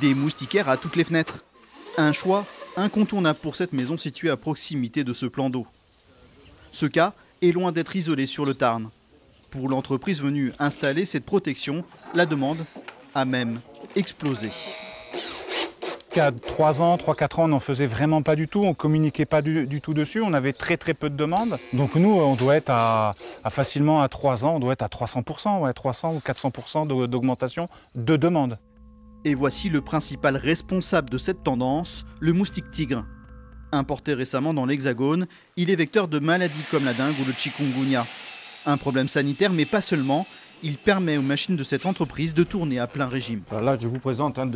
Des moustiquaires à toutes les fenêtres. Un choix incontournable pour cette maison située à proximité de ce plan d'eau. Ce cas est loin d'être isolé sur le Tarn. Pour l'entreprise venue installer cette protection, la demande a même explosé. Il y a 3-4 ans, on n'en faisait vraiment pas du tout, on ne communiquait pas du tout dessus, on avait très peu de demandes. Donc nous, on doit être facilement à 3 ans, on doit être à 300%, ouais, 300 ou 400% d'augmentation de demandes. Et voici le principal responsable de cette tendance, le moustique tigre. Importé récemment dans l'Hexagone, il est vecteur de maladies comme la dengue ou le chikungunya. Un problème sanitaire, mais pas seulement, il permet aux machines de cette entreprise de tourner à plein régime. Là, je vous présente un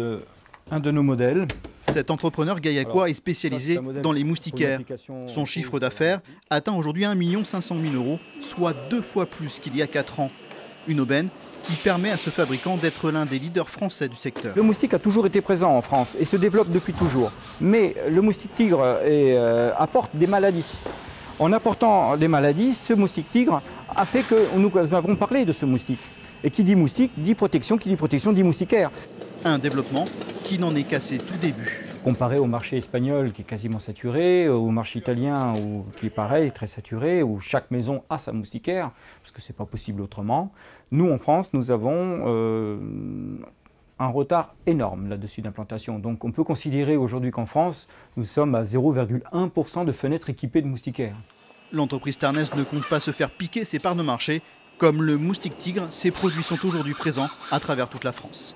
de nos modèles. Cet entrepreneur gaillacois est spécialisé dans les moustiquaires. Son chiffre d'affaires atteint aujourd'hui 1 500 000 €, soit 2 fois plus qu'il y a 4 ans. Une aubaine qui permet à ce fabricant d'être l'un des leaders français du secteur. Le moustique a toujours été présent en France et se développe depuis toujours. Mais le moustique tigre apporte des maladies. En apportant des maladies, ce moustique tigre a fait que nous avons parlé de ce moustique. Et qui dit moustique, dit protection, qui dit protection, dit moustiquaire. Un développement qui n'en est qu'à ses tout débuts. Comparé au marché espagnol qui est quasiment saturé, au marché italien qui est pareil, très saturé, où chaque maison a sa moustiquaire, parce que ce n'est pas possible autrement, nous en France, nous avons un retard énorme là-dessus d'implantation. Donc on peut considérer aujourd'hui qu'en France, nous sommes à 0,1% de fenêtres équipées de moustiquaires. L'entreprise tarnaise ne compte pas se faire piquer ses parts de marché. Comme le moustique tigre, ses produits sont aujourd'hui présents à travers toute la France.